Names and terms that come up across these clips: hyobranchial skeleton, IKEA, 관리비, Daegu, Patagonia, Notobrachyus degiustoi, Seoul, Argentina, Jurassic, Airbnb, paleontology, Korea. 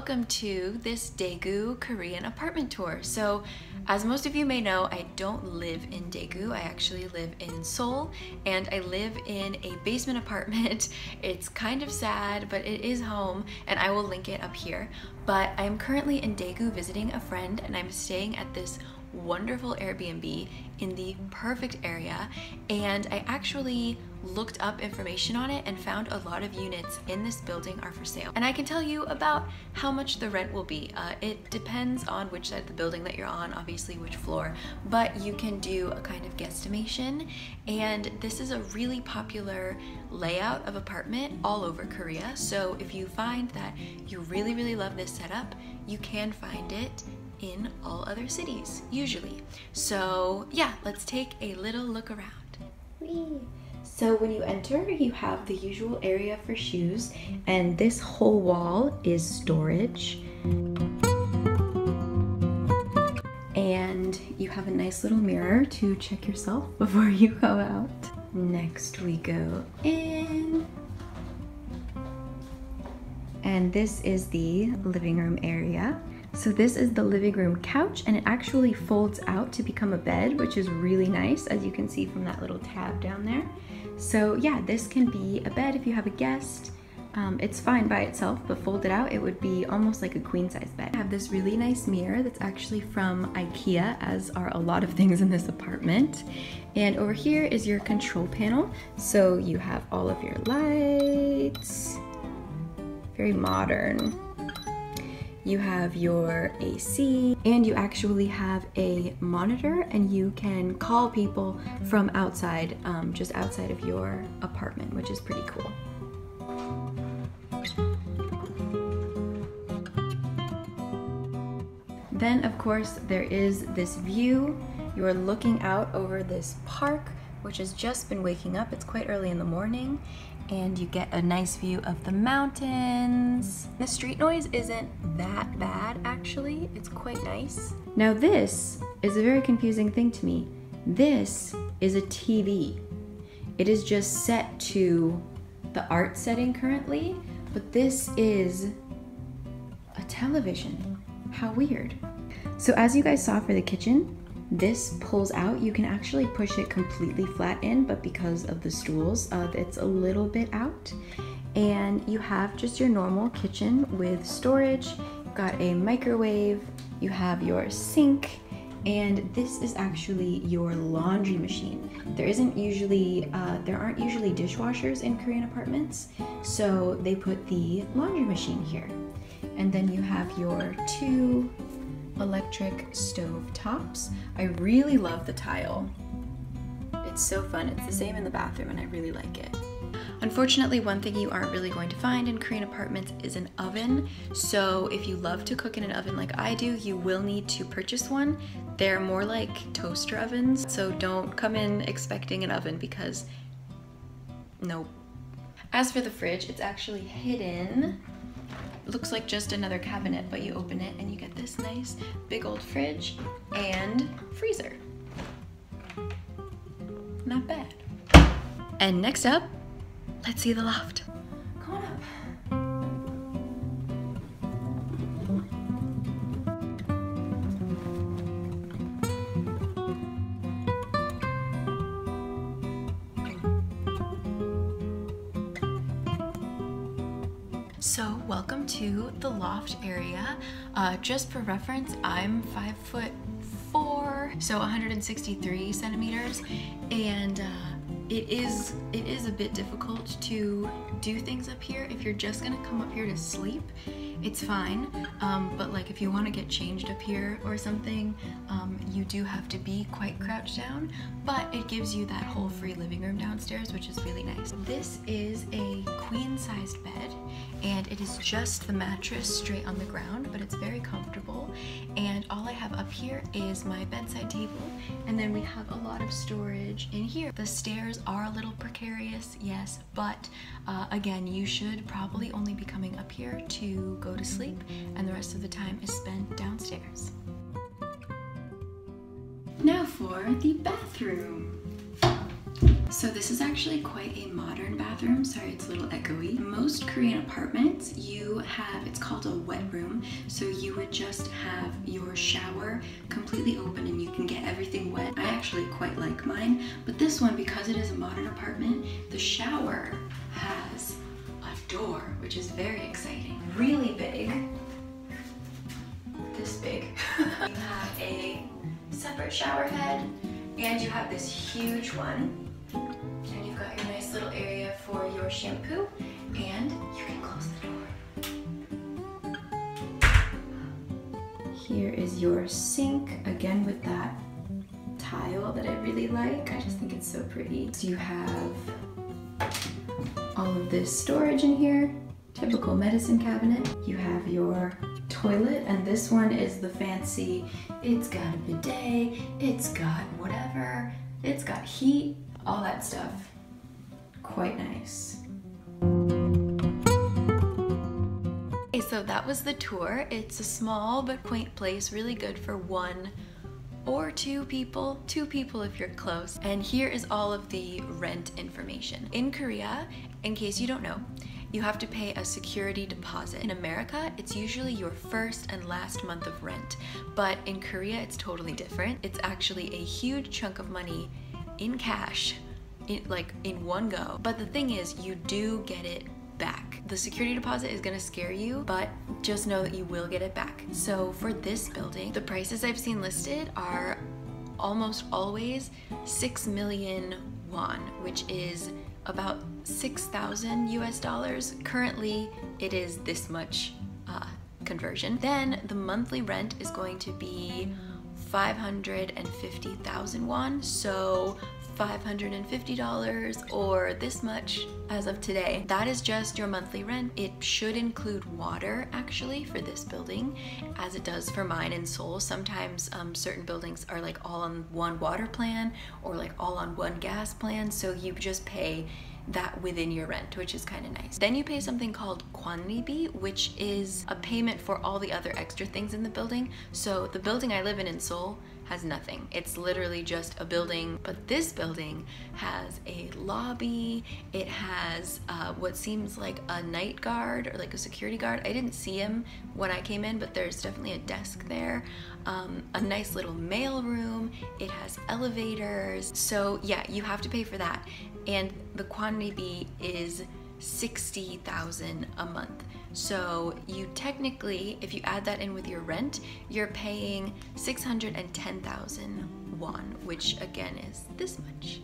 welcome to this Daegu Korean apartment tour. So as most of you may know, I don't live in Daegu. I actually live in Seoul, and I live in a basement apartment. It's kind of sad, but it is home, and I will link it up here. But I'm currently in Daegu visiting a friend, and I'm staying at this wonderful Airbnb in the perfect area, and I actually looked up information on it and found a lot of units in this building are for sale. And I can tell you about how much the rent will be. It depends on which side of the building that you're on, obviously which floor, but you can do a kind of guesstimation. And this is a really popular layout of apartment all over Korea, so if you find that you really love this setup, you can find it in all other cities, usually. So yeah, let's take a little look around. Whee. So when you enter, you have the usual area for shoes, and this whole wall is storage. And you have a nice little mirror to check yourself before you go out. Next we go in. And this is the living room area. So this is the living room couch, and it actually folds out to become a bed, which is really nice, as you can see from that little tab down there. So yeah, this can be a bed if you have a guest. It's fine by itself, but folded out, it would be almost like a queen-size bed. I have this really nice mirror that's actually from IKEA, as are a lot of things in this apartment. And over here is your control panel. So you have all of your lights, very modern. You have your AC, and you actually have a monitor, and you can call people from outside, just outside of your apartment, which is pretty cool. Then of course there is this view. You are looking out over this park, which has just been waking up. It's quite early in the morning, and you get a nice view of the mountains. The street noise isn't that bad, actually. It's quite nice. Now this is a very confusing thing to me. This is a TV. It is just set to the art setting currently, but this is a television. How weird. So as you guys saw for the kitchen, this pulls out. You can actually push it completely flat in, but because of the stools, it's a little bit out. And you have just your normal kitchen with storage. You've got a microwave, you have your sink, and this is actually your laundry machine. There aren't usually dishwashers in Korean apartments, so they put the laundry machine here. And then you have your two electric stove tops. I really love the tile. It's so fun. It's the same in the bathroom, and I really like it. Unfortunately, one thing you aren't really going to find in Korean apartments is an oven. So if you love to cook in an oven like I do, you will need to purchase one. They're more like toaster ovens, so don't come in expecting an oven, because nope. As for the fridge, it's actually hidden. Looks like just another cabinet, but you open it and you get this nice big old fridge and freezer. Not bad. And next up, let's see the loft. Come on up. So welcome to the loft area. Just for reference, I'm 5'4", so 163 centimeters, and it is a bit difficult to do things up here. If you're just gonna come up here to sleep, it's fine, but like if you want to get changed up here or something, you do have to be quite crouched down, but it gives you that whole free living room downstairs, which is really nice. This is a queen-sized bed, and it is just the mattress straight on the ground, but it's very comfortable, and all I have up here is my bedside table, and then we have a lot of storage in here. The stairs are a little precarious, yes, but again, you should probably only be coming up here to go to sleep, and the rest of the time is spent downstairs. Now for the bathroom. So this is actually quite a modern bathroom. Sorry, it's a little echoey. Most Korean apartments, you have, it's called a wet room. So you would just have your shower completely open and you can get everything wet. I actually quite like mine, but this one, because it is a modern apartment, the shower has a door, which is very exciting. Really big, this big. You have a separate shower head and you have this huge one. And you've got your nice little area for your shampoo, and you can close the door. Here is your sink, again with that tile that I really like. I just think it's so pretty. So you have all of this storage in here, typical medicine cabinet. You have your toilet, and this one is the fancy, it's got a bidet, it's got whatever, it's got heat. All that stuff, quite nice. Okay, so that was the tour. It's a small but quaint place, really good for one or two people if you're close. And here is all of the rent information. In Korea, in case you don't know, you have to pay a security deposit. In America, it's usually your first and last month of rent, but in Korea, it's totally different. It's actually a huge chunk of money in cash, in one go. But the thing is, you do get it back. The security deposit is gonna scare you, but just know that you will get it back. So for this building, the prices I've seen listed are almost always 6,000,000 won, which is about 6,000 US dollars. Currently, it is this much conversion. Then the monthly rent is going to be 550,000 won, so $550 or this much as of today. That is just your monthly rent. It should include water actually for this building, as it does for mine in Seoul. Sometimes certain buildings are like all on one water plan or like all on one gas plan, so you just pay that within your rent, which is kind of nice. Then you pay something called 관리비, which is a payment for all the other extra things in the building. So the building I live in Seoul has nothing. It's literally just a building, but this building has a lobby. It has what seems like a night guard or like a security guard. I didn't see him when I came in, but there's definitely a desk there. A nice little mail room. It has elevators. So yeah, you have to pay for that. And the 관리비 is 60,000 a month. So you technically, if you add that in with your rent, you're paying 610,000 won, which again is this much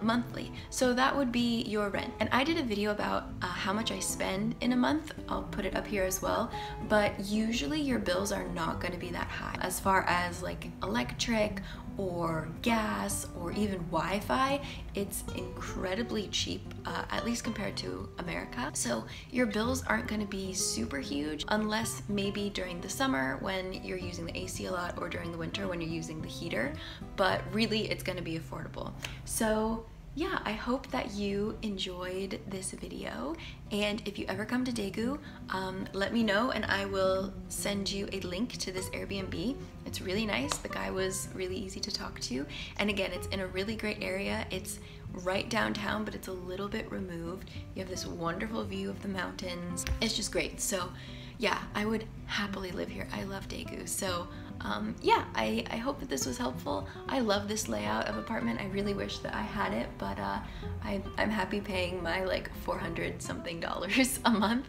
monthly. So that would be your rent. And I did a video about how much I spend in a month. I'll put it up here as well. But usually your bills are not going to be that high as far as like electric or gas or even Wi-Fi. It's incredibly cheap, at least compared to America. So your bills aren't going to be super huge, unless maybe during the summer when you're using the AC a lot, or during the winter when you're using the heater, but really it's going to be affordable. So yeah, I hope that you enjoyed this video, and if you ever come to Daegu, let me know and I will send you a link to this Airbnb. It's really nice. The guy was really easy to talk to, and again, it's in a really great area. It's right downtown, but it's a little bit removed. You have this wonderful view of the mountains. It's just great. So yeah, I would happily live here. I love Daegu. So yeah, I hope that this was helpful. I love this layout of apartment. I really wish that I had it, but I'm happy paying my like 400 something dollars a month.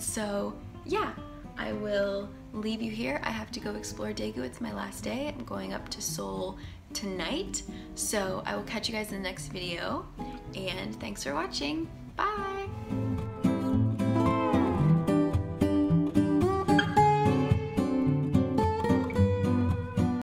So yeah, I will leave you here. I have to go explore Daegu. It's my last day. I'm going up to Seoul tonight. So I will catch you guys in the next video, and thanks for watching. Bye!